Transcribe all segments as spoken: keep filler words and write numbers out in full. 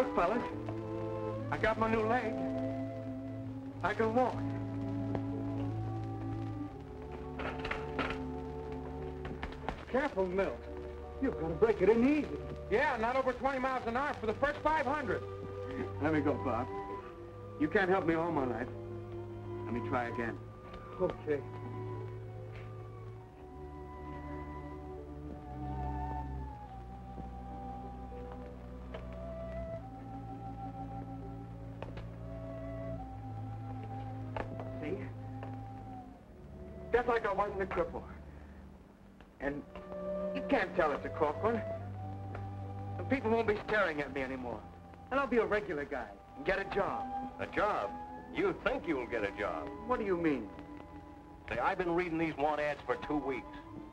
Look, fellas, I got my new leg. I can walk. Careful, Milt. You're going to break it in easy. Yeah, not over twenty miles an hour for the first five hundred. Let me go, Bob. You can't help me all my life. Let me try again. Okay. See? Just like I wasn't a cripple. And you can't tell it's a corporal. And people won't be staring at me anymore. And I'll be a regular guy and get a job. A job? You think you'll get a job? What do you mean? Say, I've been reading these want ads for two weeks.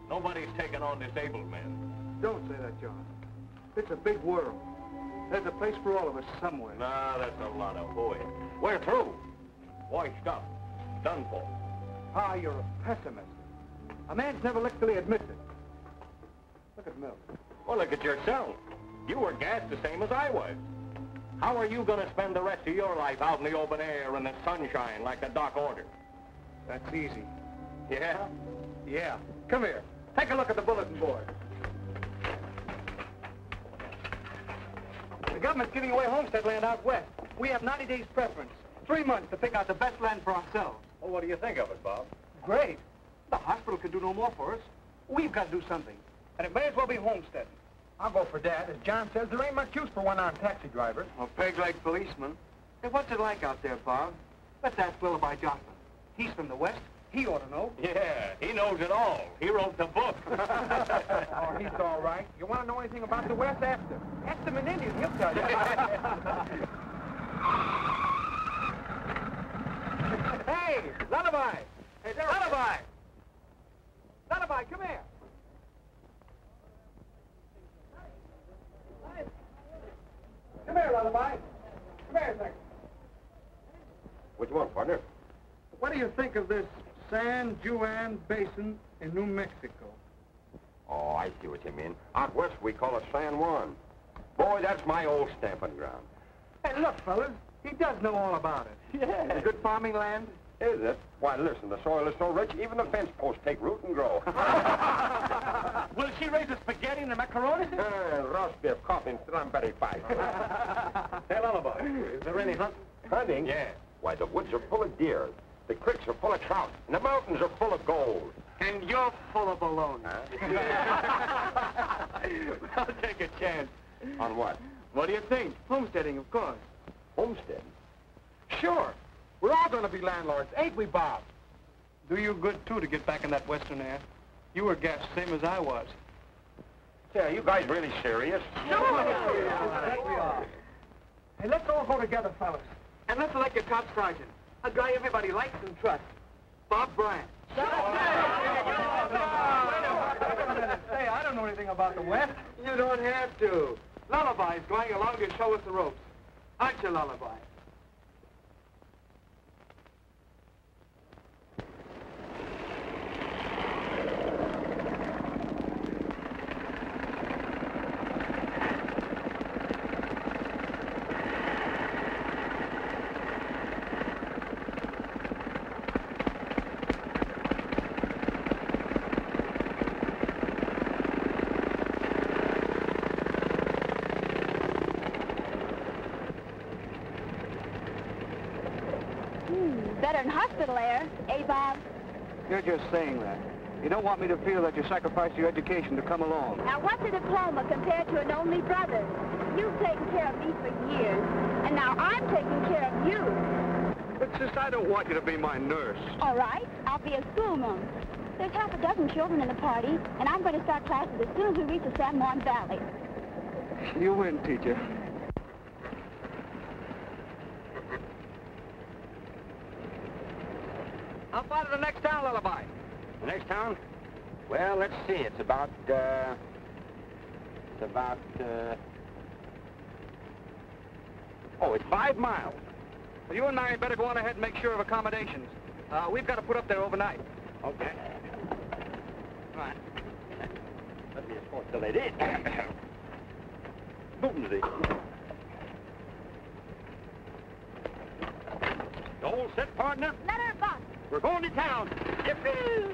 Nobody's taking on disabled men. Don't say that, John. It's a big world. There's a place for all of us somewhere. Nah, that's a lot of hooey. We're through. Washed up. Done for. Ah, you're a pessimist. A man's never luckily admitted it. Look at Milt. Well, look at yourself. You were gassed the same as I was. How are you going to spend the rest of your life out in the open air and the sunshine like the doc ordered? That's easy. Yeah? Yeah. Come here. Take a look at the bulletin board. The government's giving away homestead land out west. We have ninety days preference. Three months to pick out the best land for ourselves. Well, what do you think of it, Bob? Great. The hospital can do no more for us. We've got to do something. And it may as well be homesteading. I'll go for that. As John says, there ain't much use for one-arm taxi driver. Well, peg-leg policeman. Hey, what's it like out there, Bob? Let's ask Willoughby Joplin. He's from the West. He ought to know. Yeah, he knows it all. He wrote the book. Oh, he's all right. You want to know anything about the West? Ask him. Ask him in Indian. He'll tell you. Hey, Lullaby. Hey, Lullaby. Lullaby, come here. Come here, Lullaby. Come here a second. What do you want, partner? What do you think of this San Juan Basin in New Mexico? Oh, I see what you mean. Out west, we call it San Juan. Boy, that's my old stamping ground. Hey, look, fellas. He does know all about it. Yeah. Good farming land? Is it? Why, listen, the soil is so rich, even the fence posts take root and grow. Will she raise the spaghetti and the macaroni? Uh, roast beef, coffee, and strawberry pie. Hey, Lullaby, is there any hunting? Hunting? Yeah. Why, the woods are full of deer, the creeks are full of trout, and the mountains are full of gold. And you're full of baloney. Huh? I'll take a chance. On what? What do you think? Homesteading, of course. Homesteading? Sure. We're all going to be landlords, ain't we, Bob? Do you good, too, to get back in that western air. You were gassed, same as I was. Say, are you guys really serious? No, no, no, no. Yes, we are. Hey, let's all go together, fellas. And let's elect a cop sergeant. A guy everybody likes and trusts. Bob Bryant. Say, I don't know anything about the West. You don't have to. Lullaby's going along to show us the ropes. Aren't you, Lullaby? Eh, Bob? You're just saying that. You don't want me to feel that you sacrificed your education to come along. Now, what's a diploma compared to an only brother? You've taken care of me for years, and now I'm taking care of you. It's just I don't want you to be my nurse. All right, I'll be a schoolmum. There's half a dozen children in the party, and I'm going to start classes as soon as we reach the San Juan Valley. You win, teacher. How far to the next town, Lullaby? The next town? Well, let's see. It's about, uh... It's about, uh... Oh, it's five miles. Well, you and I better go on ahead and make sure of accommodations. Uh, we've got to put up there overnight. Okay. All right. Let me escort the lady. Boomsy. partner. Let her bust. We're going to town. Yippee!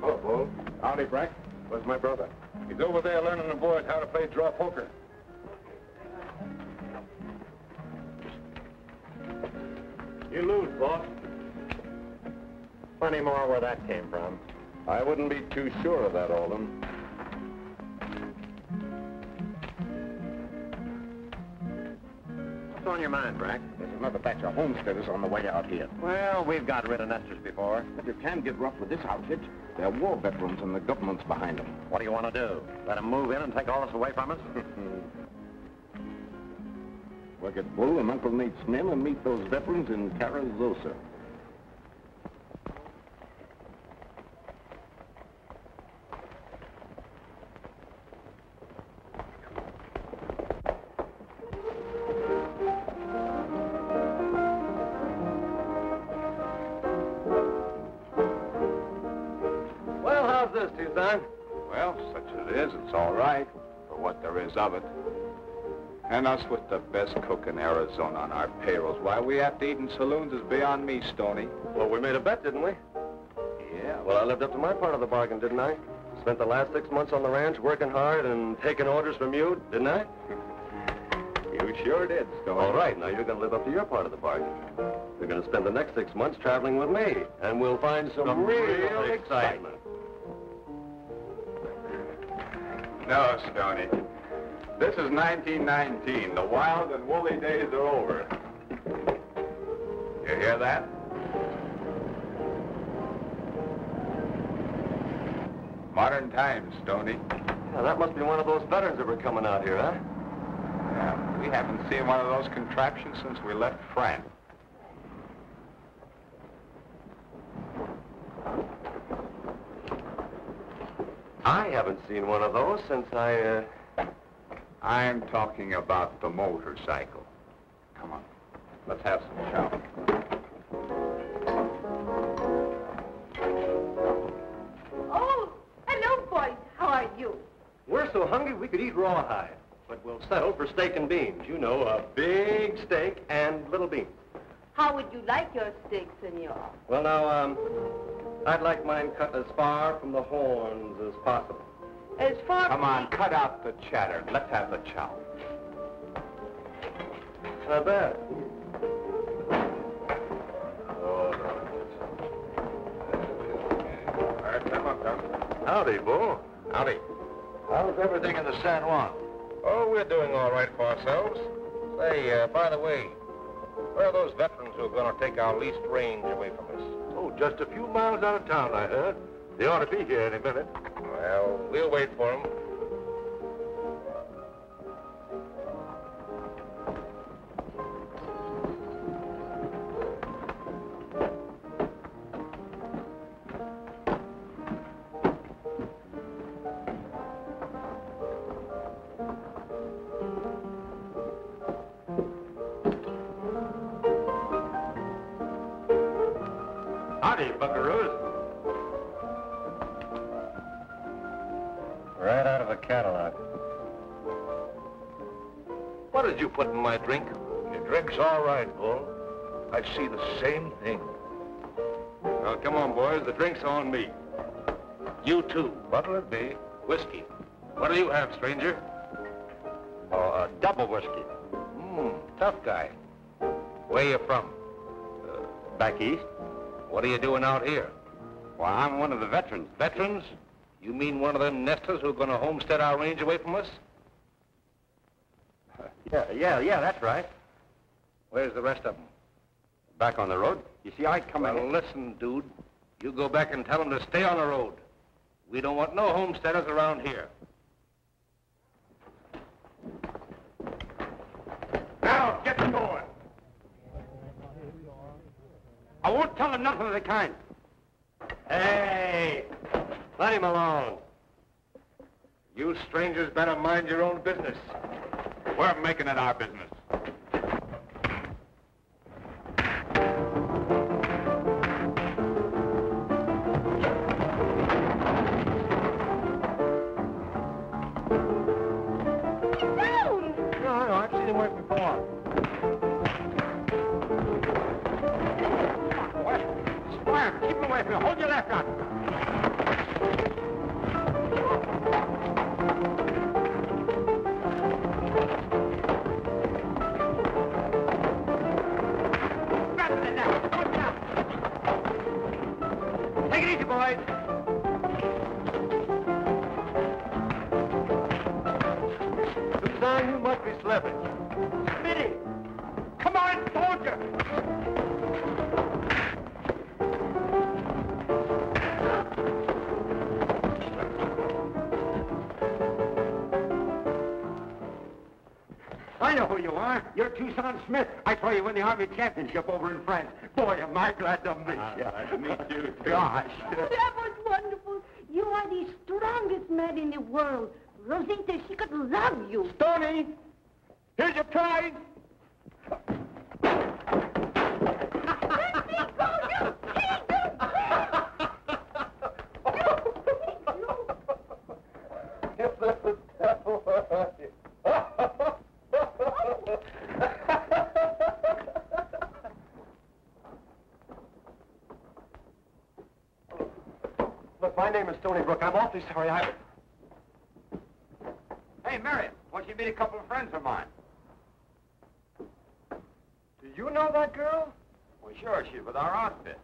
Hello, Bull. Howdy, Brack. Where's my brother? He's over there learning the boys how to play draw poker. You lose, boss. Plenty more where that came from. I wouldn't be too sure of that, Alden. What's on your mind, Brack? There's another batch of homesteaders on the way out here. Well, we've got rid of nesters before. But you can get rough with this outfit. They're war veterans and the government's behind them. What do you want to do? Let them move in and take all this away from us? Look at Bull and Uncle Nate's men and meet those veterans in Carrizosa. Well, how's this, Tucson? Well, such as it is, it's all right for what there is of it. And us with the best cook in Arizona on our payrolls. Why we have to eat in saloons is beyond me, Stony. Well, we made a bet, didn't we? Yeah. Well, I lived up to my part of the bargain, didn't I? Spent the last six months on the ranch working hard and taking orders from you, didn't I? You sure did, Stony. All right, now you're going to live up to your part of the bargain. You're going to spend the next six months traveling with me, and we'll find some, some real, real excitement. excitement. No, Stony. This is nineteen nineteen. The wild and woolly days are over. You hear that? Modern times, Stony. Yeah, that must be one of those veterans that were coming out here, huh? Yeah, we haven't seen one of those contraptions since we left France. I haven't seen one of those since I, uh... I'm talking about the motorcycle. Come on, let's have some shout. Oh, hello, boys. How are you? We're so hungry we could eat rawhide, but we'll settle for steak and beans. You know, a big steak and little beans. How would you like your steak, senor? Well, now, um, I'd like mine cut as far from the horns as possible. As far Come on, cut out the chatter. Let's have the chow. Not bad. Oh, no. All right, come on, come. Howdy, Bull. Howdy. How's everything in the San Juan? Oh, we're doing all right for ourselves. Say, uh, by the way, where are those veterans who are going to take our leased range away from us? Oh, just a few miles out of town, I heard. They ought to be here any minute. Well, we'll wait for him. Howdy, buckaroos. Right out of a catalog. What did you put in my drink? Your drink's all right, Bull. I see the same thing. Well, come on, boys. The drink's on me. You too. What'll it be? Whiskey. What do you have, stranger? Oh, uh, double whiskey. Mmm, tough guy. Where you from? Uh, back east. What are you doing out here? Well, I'm one of the veterans. Veterans? You mean one of them nesters who are going to homestead our range away from us? Uh, yeah, yeah, yeah, that's right. Where's the rest of them? Back on the road. You see, I come in... Well, listen, dude. You go back and tell them to stay on the road. We don't want no homesteaders around here. Now, get going. I won't tell them nothing of the kind. Hey! Let him alone. You strangers better mind your own business. We're making it our business. Keep away from you. Hold your left up. Grab it in now. Come down. Take it easy, boys. Susan, you must be slipping. Smitty! Come on, soldier! I know who you are. You're Tucson Smith. I saw you win the Army Championship over in France. Boy, am I glad to meet you. Glad to meet you, too. Gosh. That was wonderful. You are the strongest man in the world. Rosita, she could love you. Stony, here's your prize. My name is Stony Brooke. I'm awfully sorry I... Hey, Mary, won't you meet a couple of friends of mine? Do you know that girl? Well, sure, she's with our outfit.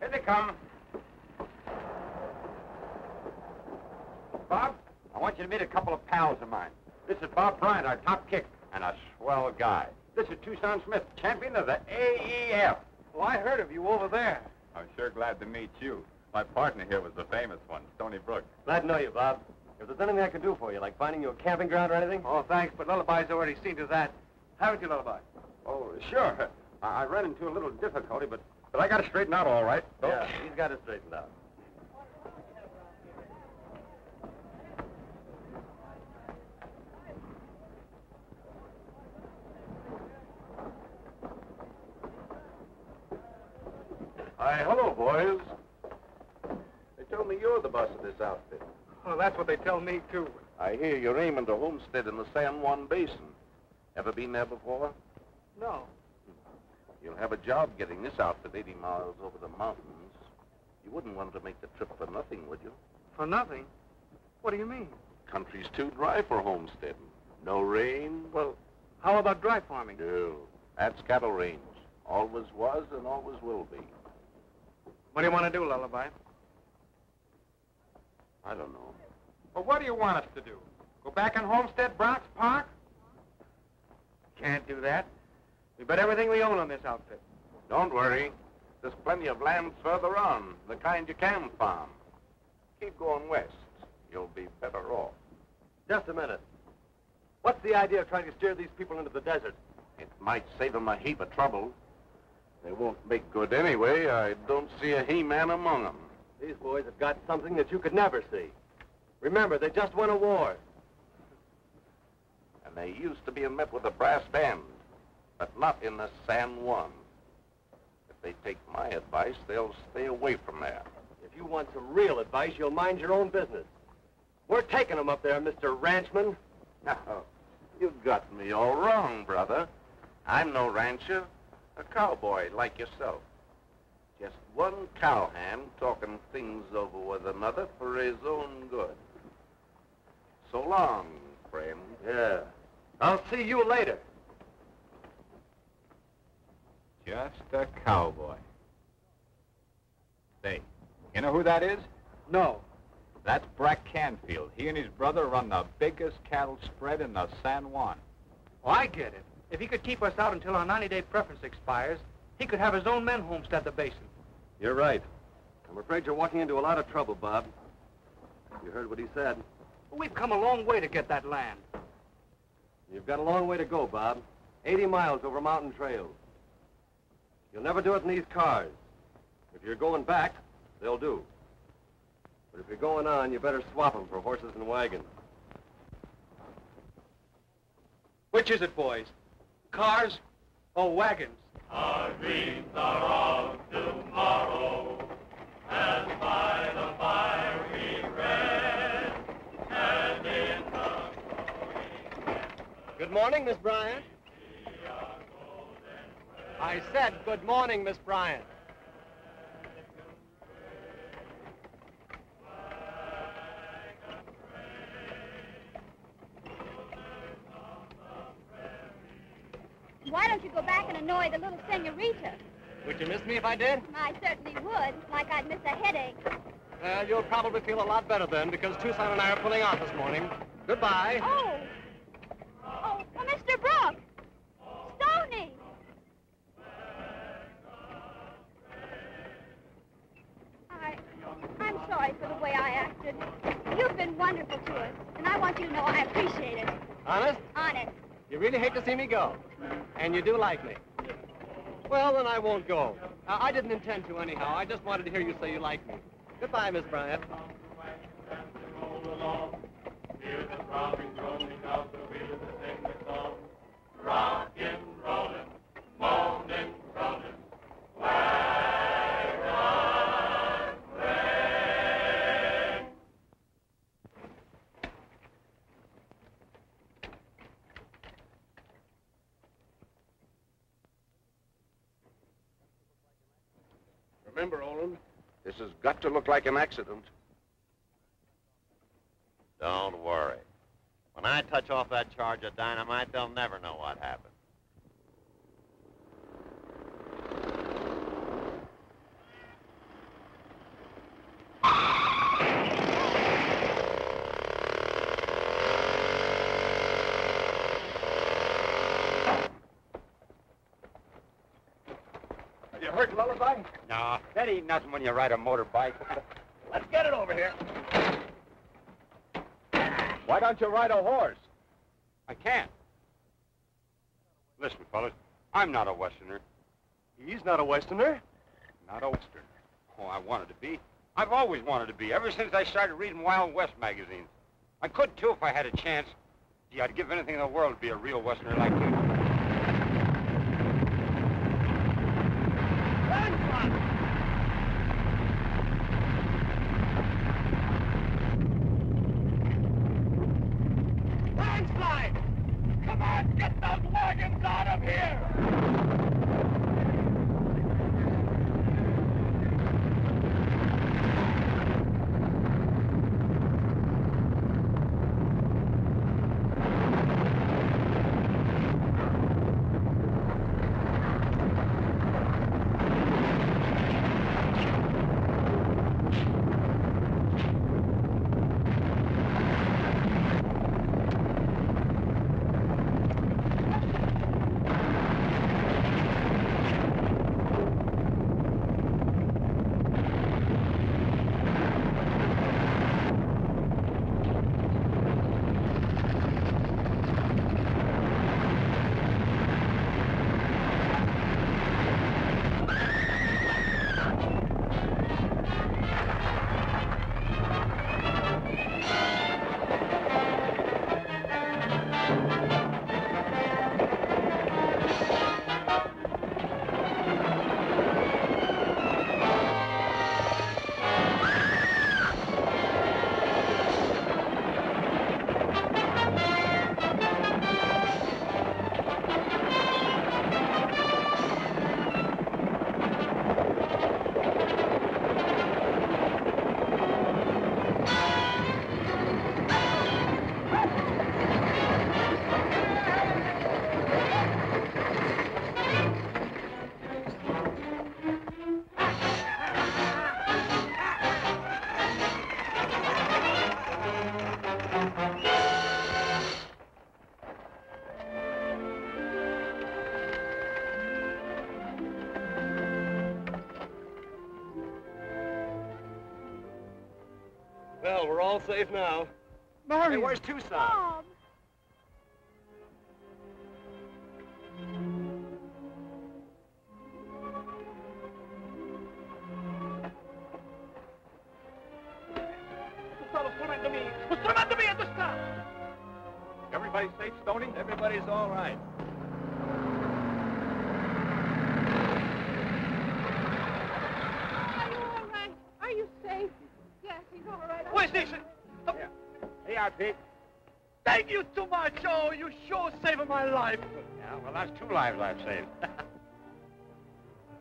Here they come. Bob, I want you to meet a couple of pals of mine. This is Bob Bryant, our top kick, and a swell guy. This is Tucson Smith, champion of the A E F. Well, I heard of you over there. I'm sure glad to meet you. My partner here was the famous one, Stony Brooke. Glad to know you, Bob. If there's anything I can do for you, like finding you a camping ground or anything? Oh, thanks, but Lullaby's already seen to that. Haven't you, Lullaby? Oh, sure. I, I ran into a little difficulty, but, but I got it straightened out all right. So. Yeah, he's got it straightened out. Hi, hello, boys. They told me you're the boss of this outfit. Well, that's what they tell me, too. I hear you're aiming to homestead in the San Juan Basin. Ever been there before? No. You'll have a job getting this outfit eighty miles over the mountains. You wouldn't want to make the trip for nothing, would you? For nothing? What do you mean? Country's too dry for homesteading. No rain. Well, how about dry farming? No. That's cattle range. Always was and always will be. What do you want to do, Lullaby? I don't know. Well, what do you want us to do? Go back and homestead Bronx Park? Can't do that. We bet everything we own on this outfit. Don't worry. There's plenty of land further on, the kind you can farm. Keep going west. You'll be better off. Just a minute. What's the idea of trying to steer these people into the desert? It might save them a heap of trouble. They won't make good anyway. I don't see a he-man among them. These boys have got something that you could never see. Remember, they just won a war. And they used to be met with a brass band, but not in the San Juan. If they take my advice, they'll stay away from there. If you want some real advice, you'll mind your own business. We're taking them up there, Mister Ranchman. No, you've got me all wrong, brother. I'm no rancher. A cowboy like yourself. Just one cowhand talking things over with another for his own good. So long, friend. Yeah. I'll see you later. Just a cowboy. Say, you know who that is? No. That's Brack Canfield. He and his brother run the biggest cattle spread in the San Juan. Oh, I get it. If he could keep us out until our ninety-day preference expires, he could have his own men homestead the basin. You're right. I'm afraid you're walking into a lot of trouble, Bob. You heard what he said. Well, we've come a long way to get that land. You've got a long way to go, Bob. eighty miles over mountain trails. You'll never do it in these cars. If you're going back, they'll do. But if you're going on, you better swap them for horses and wagons. Which is it, boys? Cars or wagons? Our dreams are of tomorrow, and by the fire we read, and in the... Good morning, Miss Bryant. I said good morning, Miss Bryant. Why don't you go back and annoy the little senorita? Would you miss me if I did? I certainly would, like I'd miss a headache. Well, you'll probably feel a lot better then, because Tucson and I are pulling out this morning. Goodbye. Oh. Oh, well, Mister Brooke. Stony. I, I'm sorry for the way I acted. You've been wonderful to us, and I want you to know I appreciate it. Honest? Honest. You really hate to see me go, and you do like me. Well, then I won't go. Uh, I didn't intend to anyhow. I just wanted to hear you say you like me. Goodbye, Miss Bryant. Remember, Olin, this has got to look like an accident. Don't worry. When I touch off that charge of dynamite, they'll never know what happened. No, that ain't nothing when you ride a motorbike. Let's get it over here. Why don't you ride a horse? I can't. Listen, fellas, I'm not a Westerner. He's not a Westerner? Not a Westerner. Oh, I wanted to be. I've always wanted to be, ever since I started reading Wild West magazines. I could, too, if I had a chance. Gee, I'd give anything in the world to be a real Westerner like you. We're all safe now. Mary, hey, where's Tucson? Bob. Everybody's safe, Stony? Everybody's all right. Pig. Thank Thank you too much. Oh, you sure saved my life. Yeah, well, that's two lives I've saved.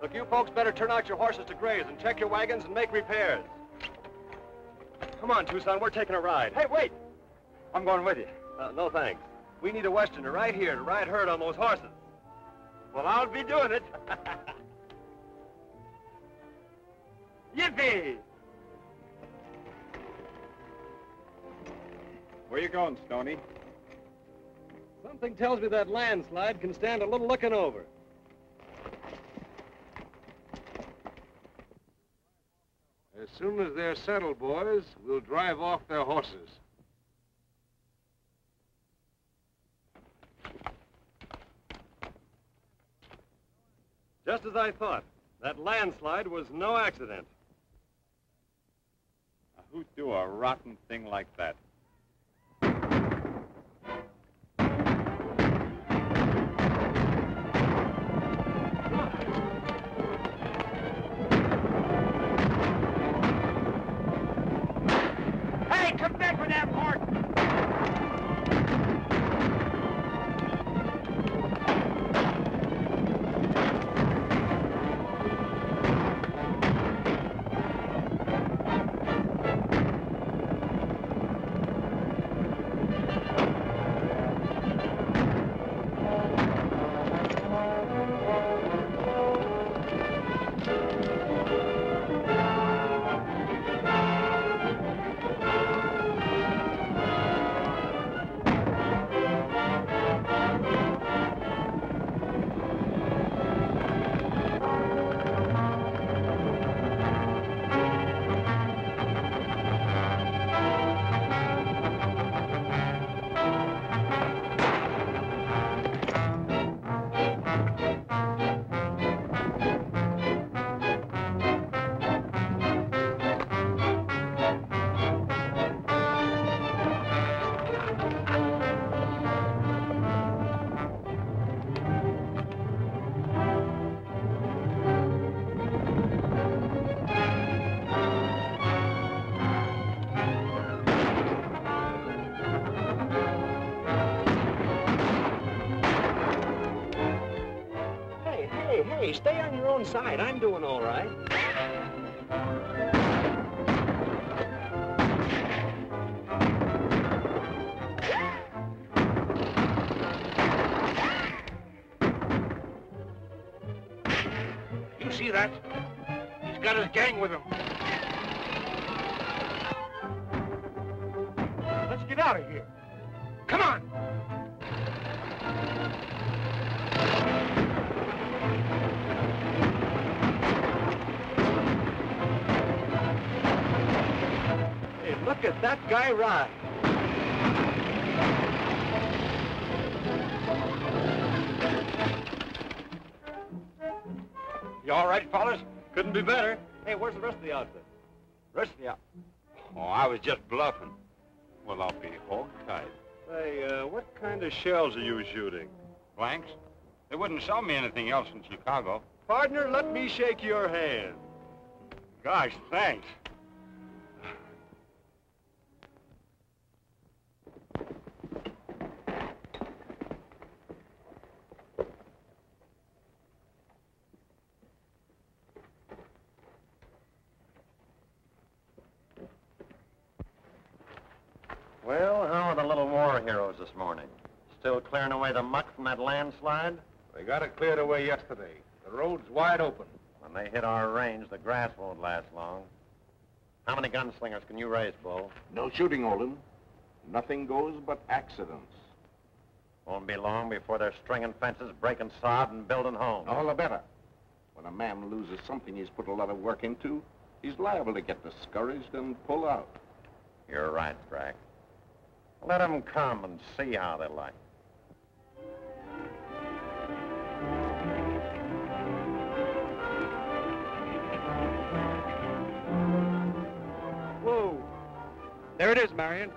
Look, you folks better turn out your horses to graze and check your wagons and make repairs. Come on, Tucson, we're taking a ride. Hey, wait! I'm going with you. Uh, no, thanks. We need a Westerner right here to ride herd on those horses. Well, I'll be doing it. Yippee! Where you going, Stony? Something tells me that landslide can stand a little looking over. As soon as they're settled, boys, we'll drive off their horses. Just as I thought, that landslide was no accident. Now, who'd do a rotten thing like that? Stay on your own side. I'm doing all right. You see that? He's got his gang with him. Let's get out of here. Come on! Look at that guy ride. You all right, fellas? Couldn't be better. Hey, where's the rest of the outfit? Rest of the outfit? Oh, I was just bluffing. Well, I'll be hog-tied. Hey, uh, what kind of shells are you shooting? Blanks. They wouldn't sell me anything else in Chicago. Partner, let me shake your hand. Gosh, thanks. Well, how are the little war heroes this morning? Still clearing away the muck from that landslide? They got it cleared away yesterday. The road's wide open. When they hit our range, the grass won't last long. How many gunslingers can you raise, Bo? No shooting, Olin. Nothing goes but accidents. Won't be long before they're stringing fences, breaking sod, and building homes. All the better. When a man loses something he's put a lot of work into, he's liable to get discouraged and pull out. You're right, Brack. Let them come and see how they like. Whoa. There it is, Marion.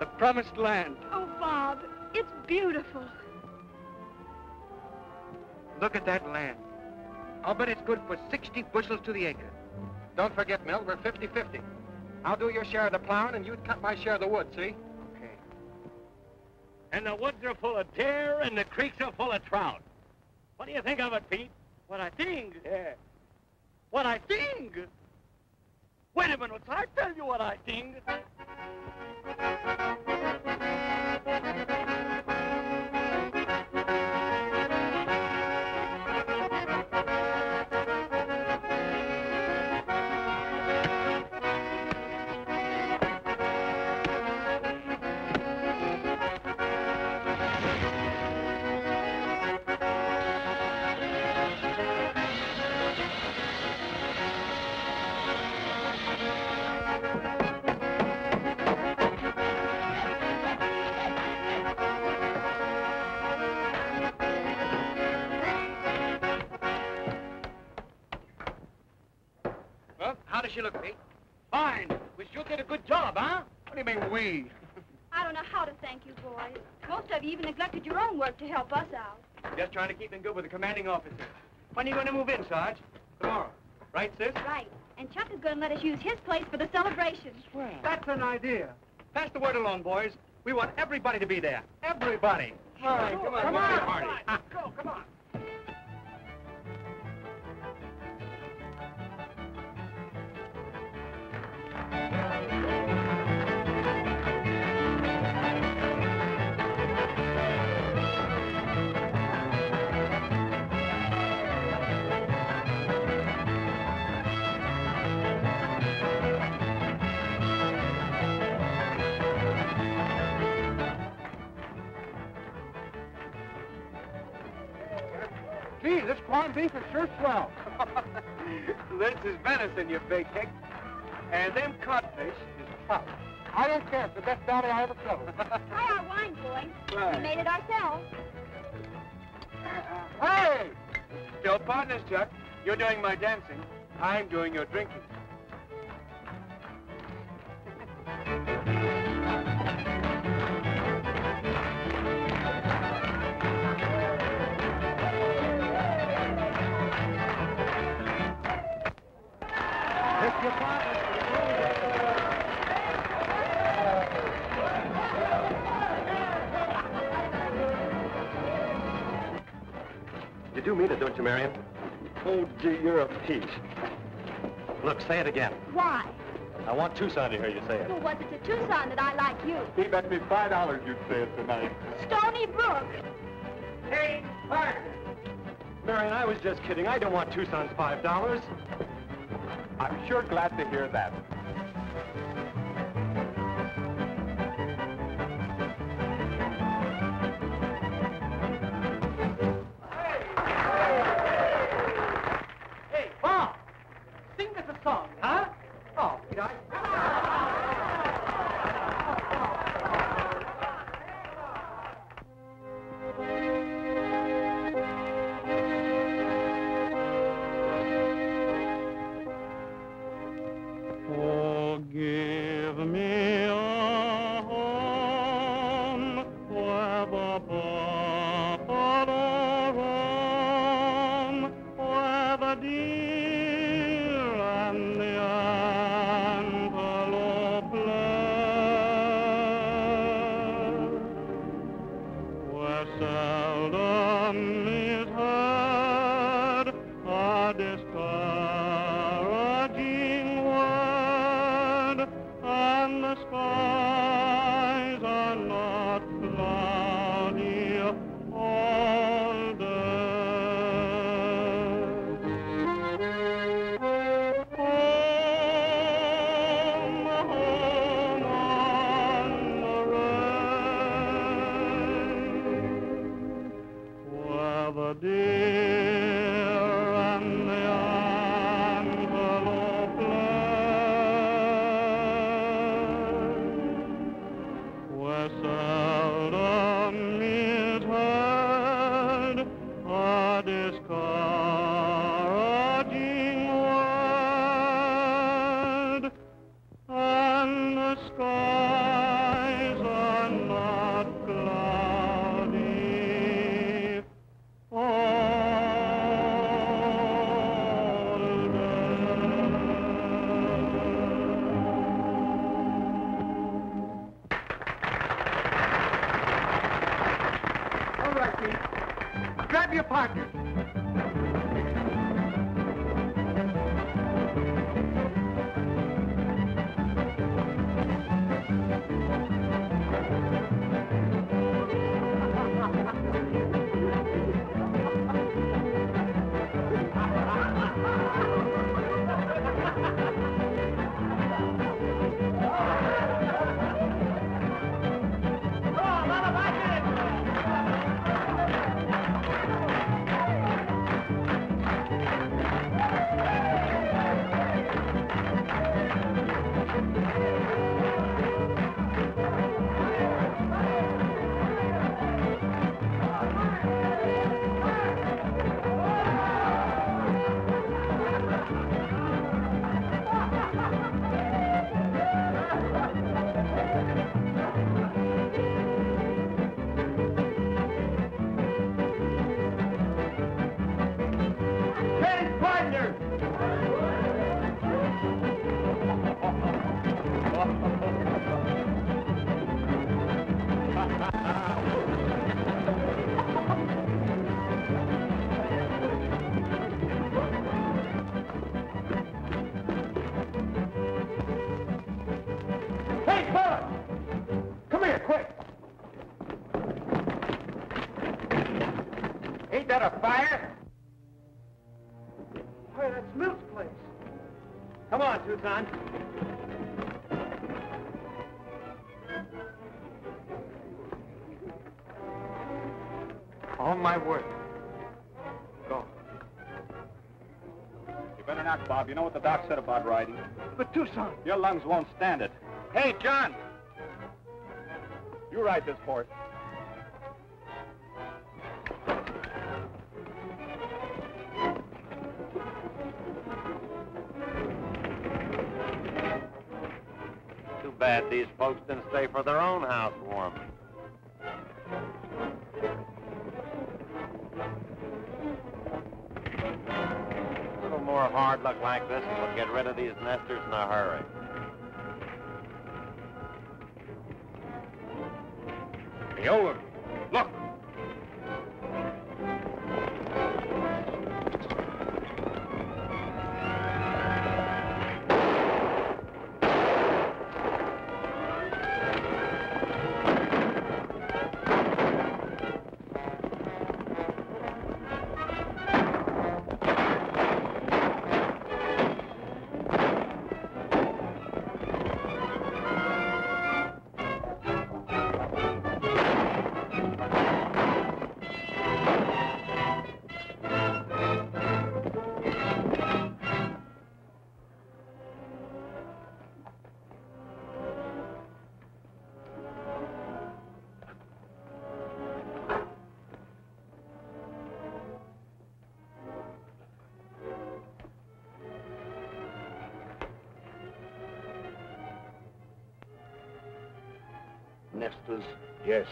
The promised land. Oh, Bob, it's beautiful. Look at that land. I'll bet it's good for sixty bushels to the acre. Don't forget, Milt, we're fifty fifty. I'll do your share of the plowing and you cut my share of the wood, see? And the woods are full of deer, and the creeks are full of trout. What do you think of it, Pete? What I think? Yeah. What I think? Wait a minute, I'll tell you what I think. How does she look, Pete? Fine. We sure did a good job, huh? What do you mean, we? I don't know how to thank you, boys. Most of you even neglected your own work to help us out. Just trying to keep in good with the commanding officer. When are you going to move in, Sarge? Tomorrow. Right, sis? Right. And Chuck is going to let us use his place for the celebration. Well, that's an idea. Pass the word along, boys. We want everybody to be there. Everybody. All right, come on. Come on. Party. Come on. Go, come on. Gee, this corned beef is sure swell. This is venison, you big hick. And them codfish is trout. I don't care. It's the best bounty I ever sold. Try our wine, boys. Right. We made it ourselves. Hey! Still partners, Chuck. You're doing my dancing. I'm doing your drinking. You do mean it, don't you, Marion? Oh, dear, you're a peach. Look, say it again. Why? I want Tucson to hear you say it. Who was it to Tucson that I like you? He bet me five dollars you'd say it tonight. Stony Brooke. Hey, partner. Marion, I was just kidding. I don't want Tucson's five dollars. I'm sure glad to hear that. Oh. taxi. Grab your partner. Tucson. All my work. Go. You better not, Bob. You know what the doc said about riding. But Tucson. Your lungs won't stand it. Hey, John. You ride this horse. Bad these folks didn't stay for their own housewarming. A little more hard luck like this and we'll get rid of these nesters in a hurry. Hey, Olaf, look! Nesters, yes.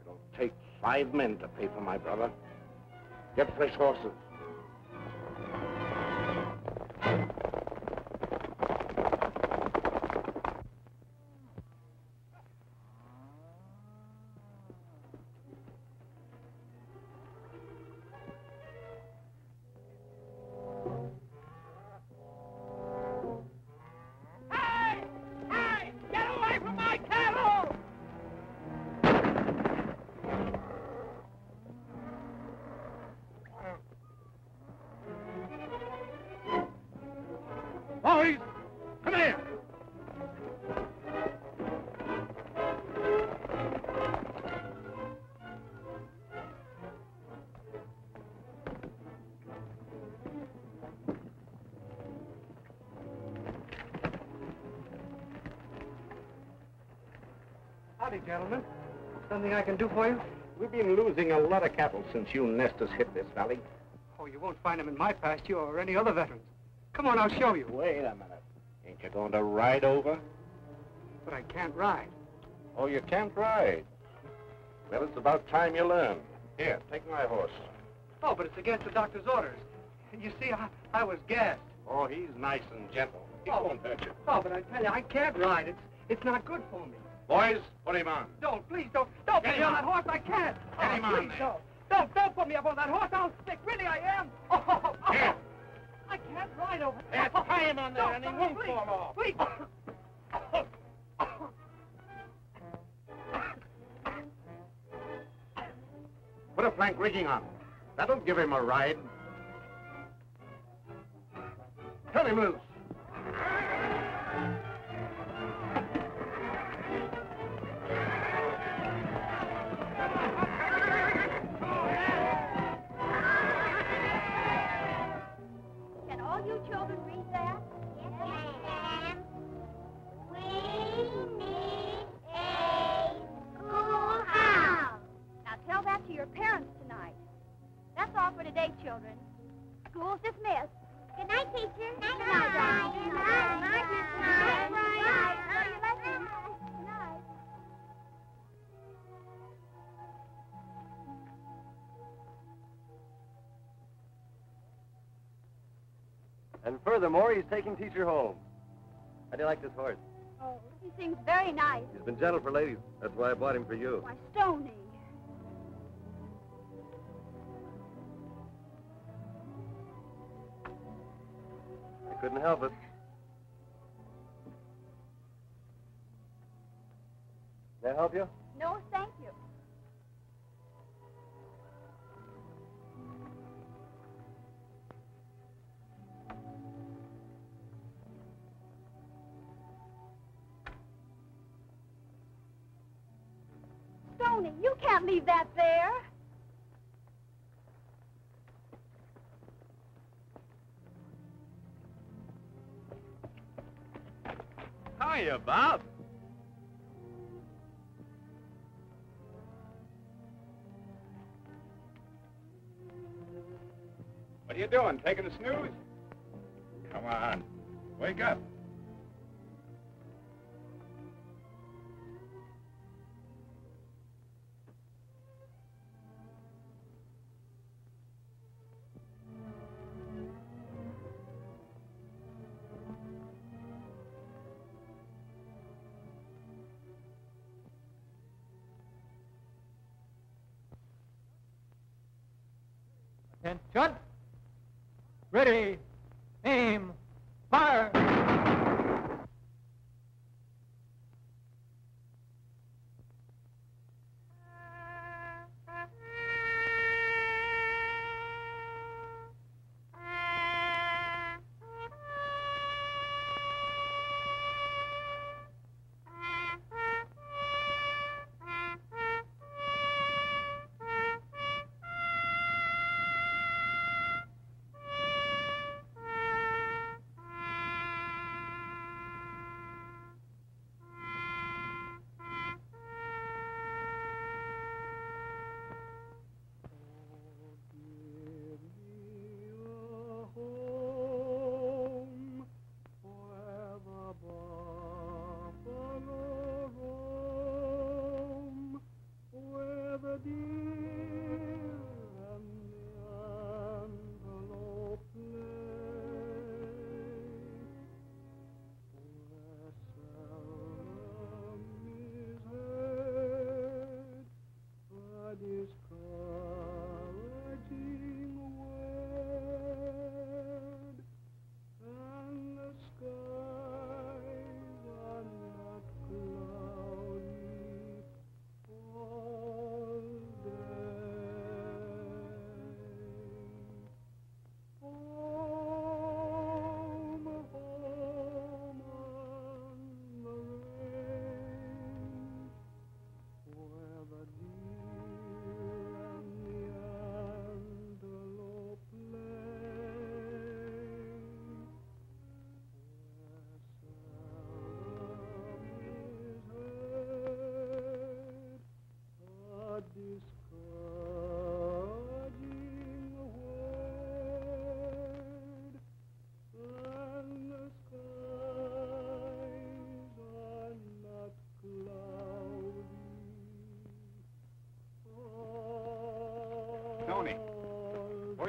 It'll take five men to pay for my brother. Get fresh horses. Howdy, gentlemen. Something I can do for you? We've been losing a lot of cattle since you nesters hit this valley. Oh, you won't find them in my pasture or any other veterans. Come on, I'll show you. Wait a minute. Ain't you going to ride over? But I can't ride. Oh, you can't ride? Well, it's about time you learn. Here, take my horse. Oh, but it's against the doctor's orders. You see, I, I was gassed. Oh, he's nice and gentle. He oh, won't hurt you. Oh, but I tell you, I can't ride. It's, it's not good for me. Boys, put him on. Don't, please, don't. Don't Get put me on. on that horse. I can't. Get oh, him on there. Don't. don't, don't put me up on that horse. I'll stick. Really, I am. Oh, oh, oh. Here. I can't ride over there. Yeah, tie him on there, no, and he no, won't please, fall off. Please. Put a plank rigging on him. That'll give him a ride. Turn him loose. And furthermore, he's taking teacher home. How do you like this horse? Oh, he seems very nice. He's been gentle for ladies. That's why I bought him for you. Why, Stony. I couldn't help it. May I help you? No, thank you. You can't leave that there. Hiya, Bob. What are you doing? Taking a snooze? Come on. Wake up. Attention. Ready. Aim. Fire. Tony, where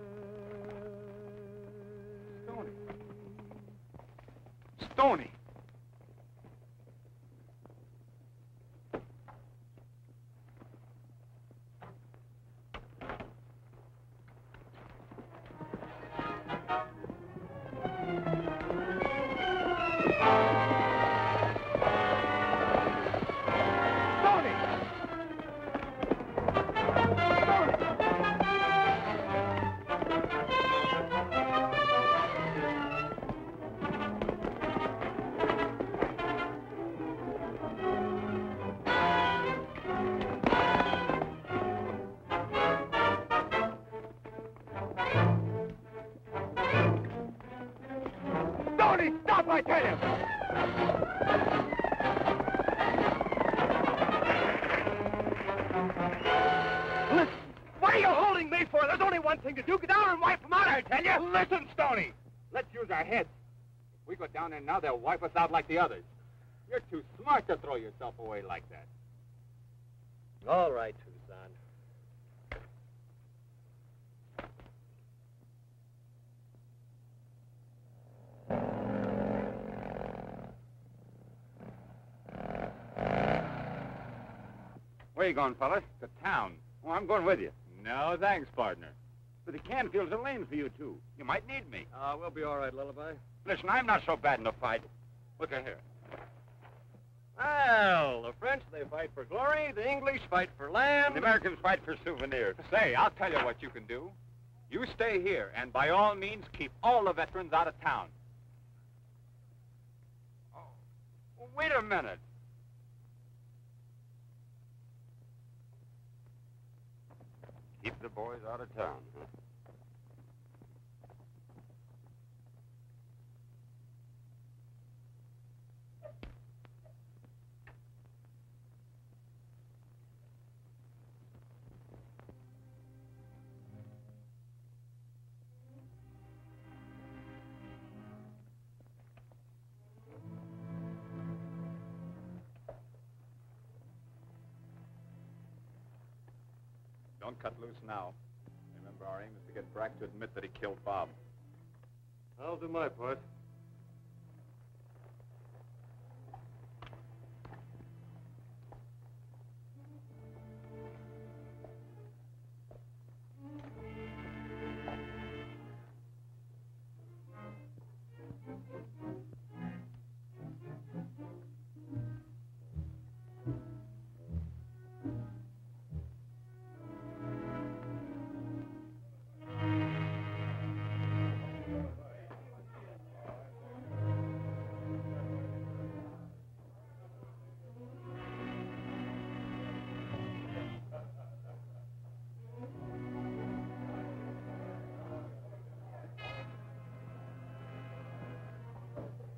Stony. I tell you! Listen, what are you holding me for? There's only one thing to do. Get down and wipe them out, I tell you! Listen, Stony! Let's use our heads. If we go down there now, they'll wipe us out like the others. You're too smart to throw yourself away like that. All right, Tucson. Where you going, fella? To town. Oh, I'm going with you. No, thanks, partner. But the Canfields are lame for you, too. You might need me. Uh, we'll be all right, Lullaby. Listen, I'm not so bad in a fight. Look at here. Well, the French, they fight for glory. The English fight for land. The Americans fight for souvenirs. Say, I'll tell you what you can do. You stay here, and by all means, keep all the veterans out of town. Oh, wait a minute. Keep the boys out of town, huh? Don't cut loose now. Remember, our aim is to get Brack to admit that he killed Bob. I'll do my part.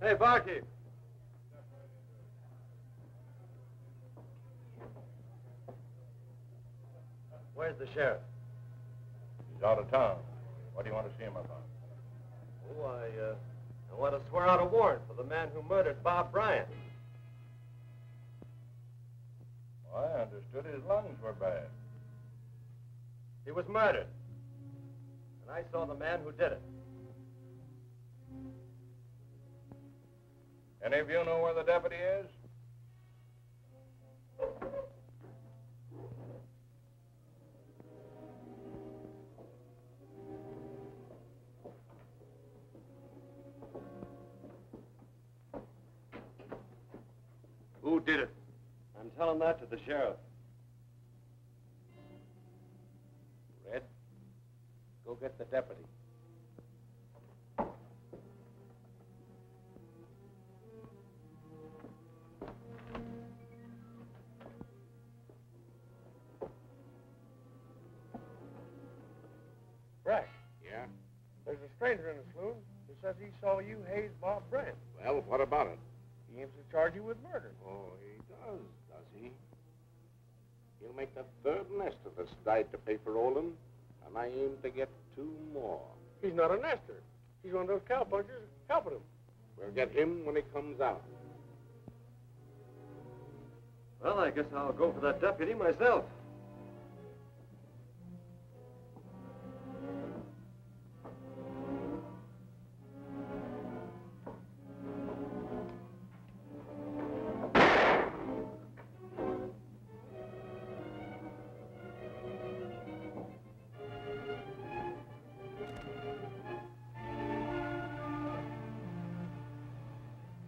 Hey, barkeep. Where's the sheriff? He's out of town. What do you want to see him about? Oh, I, uh, I want to swear out a warrant for the man who murdered Bob Bryant. Well, I understood his lungs were bad. He was murdered. And I saw the man who did it. Any of you know where the deputy is? Who did it? I'm telling that to the sheriff. Red, go get the deputy. He saw you haze Bob Bryant. Well, what about it? He aims to charge you with murder. Oh, he does, does he? He'll make the third nest of us died to pay for Olin, and I aim to get two more. He's not a nester. He's one of those cowpunchers helping him. We'll get him when he comes out. Well, I guess I'll go for that deputy myself.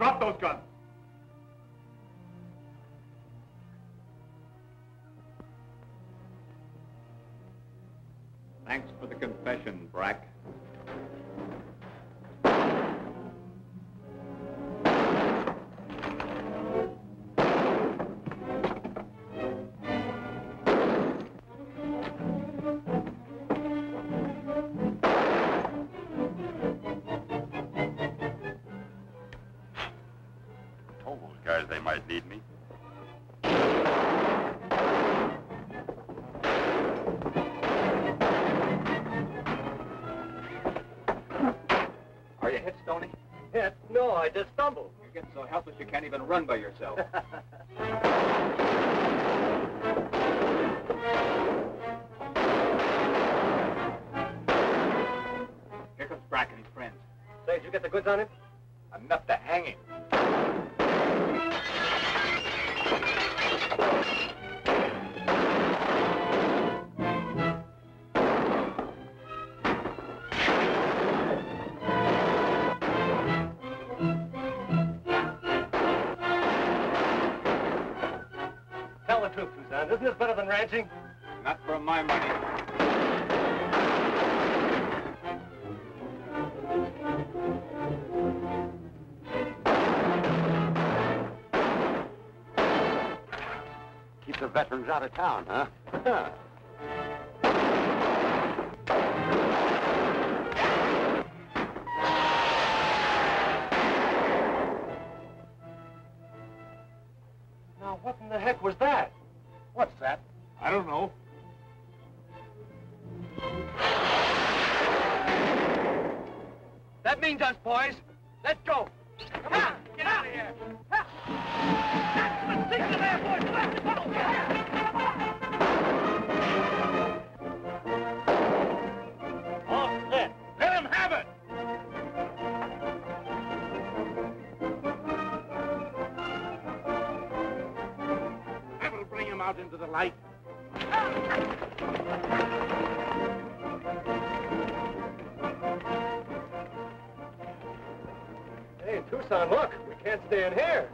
Drop those guns. Thanks for the confession, Brack. You can't even run by yourself. Here comes Brack and his friends. Say, did you get the goods on him? Enough to hang him. Isn't this better than ranching? Not for my money. Keep the veterans out of town, huh? Now, what in the heck was that? What's that? I don't know. That means us, boys. Let's go. Come on, get out of here. That's the signal there, boys. Let's go. Off set. Let him have it. Out into the light. Hey, Tucson, look, we can't stay in here.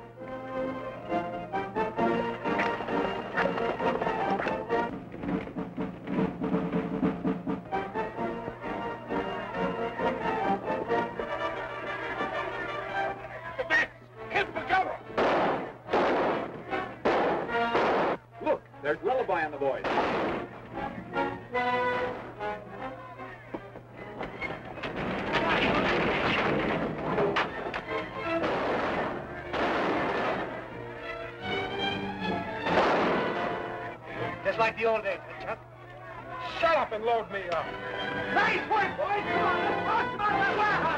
There's Willoughby and the boys. Just like the old days, huh, Chuck? Shut up and load me up. Nice work, boys! Come on, let's bust them out of that warehouse!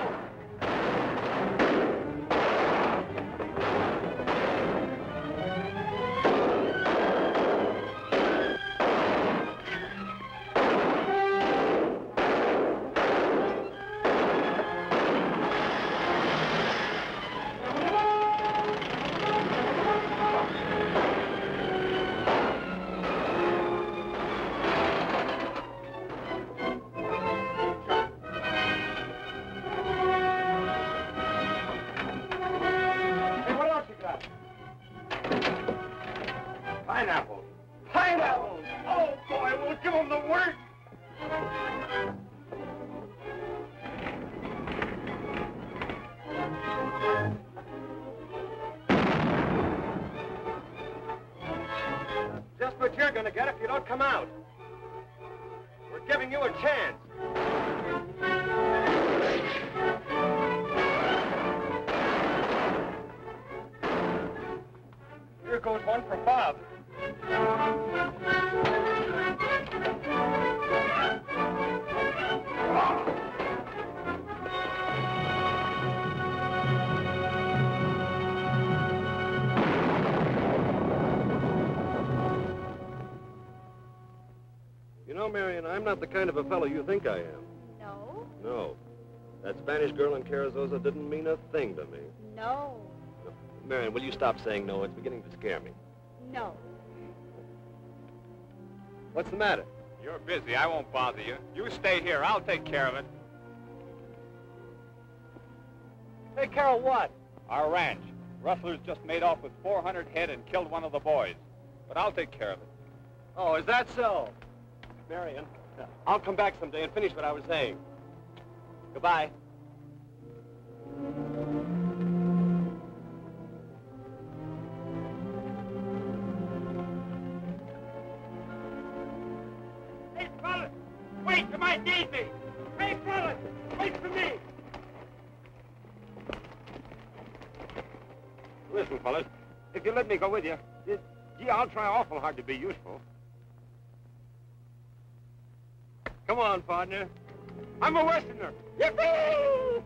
Come out. We're giving you a chance. Here goes one for Bob. Marion, I'm not the kind of a fellow you think I am. No? No. That Spanish girl in Carrizosa didn't mean a thing to me. No. No. Marion, will you stop saying no? It's beginning to scare me. No. What's the matter? You're busy. I won't bother you. You stay here. I'll take care of it. Take care of what? Our ranch. Rustlers just made off with four hundred head and killed one of the boys. But I'll take care of it. Oh, is that so? Marion, I'll come back someday and finish what I was saying. Goodbye. Hey, fellas! Wait, you might need me! Hey, fellas! Wait for me! Listen, fellas, if you let me go with you, it, gee, I'll try awful hard to be useful. Come on, partner. I'm a Westerner. Yippee!